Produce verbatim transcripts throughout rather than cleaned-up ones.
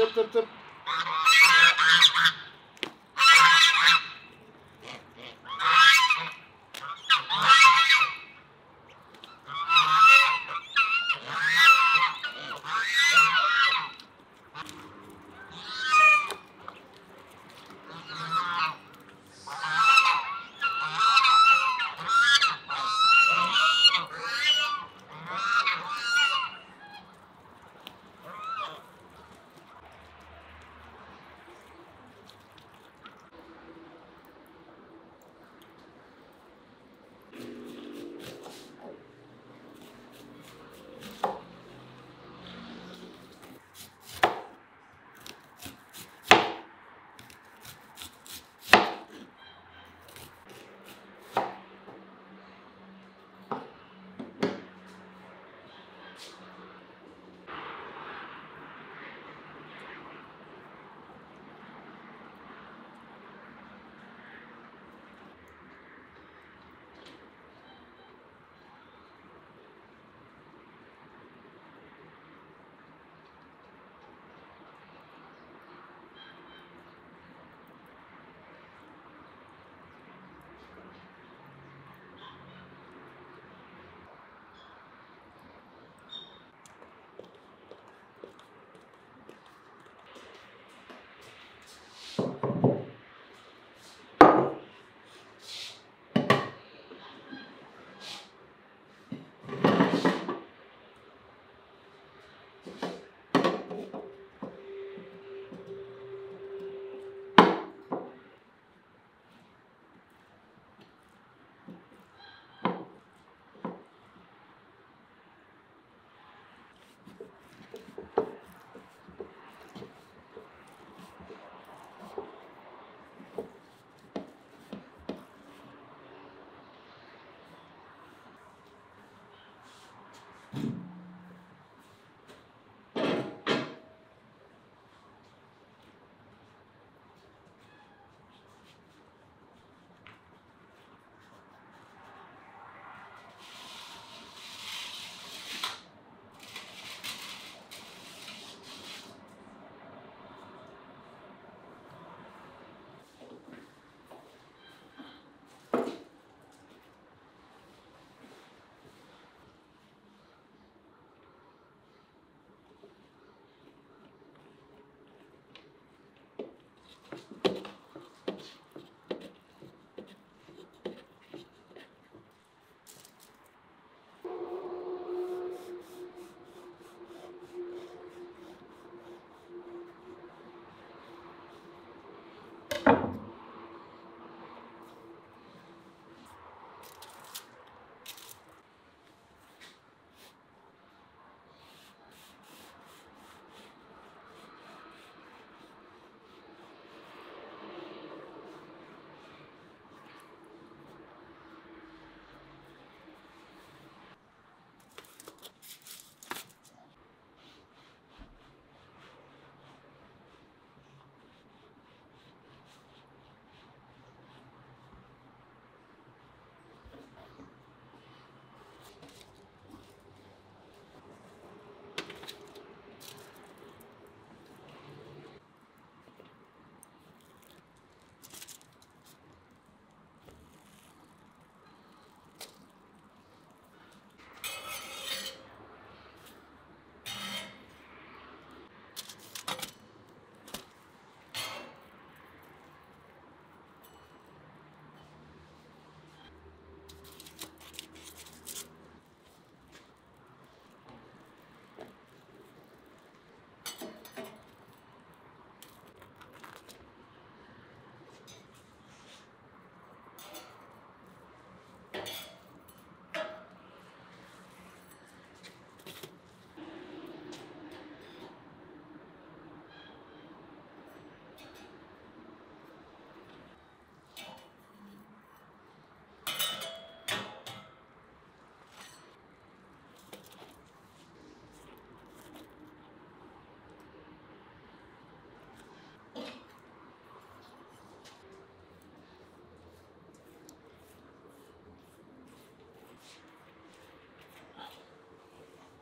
Tır tır tır.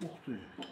Ух ты!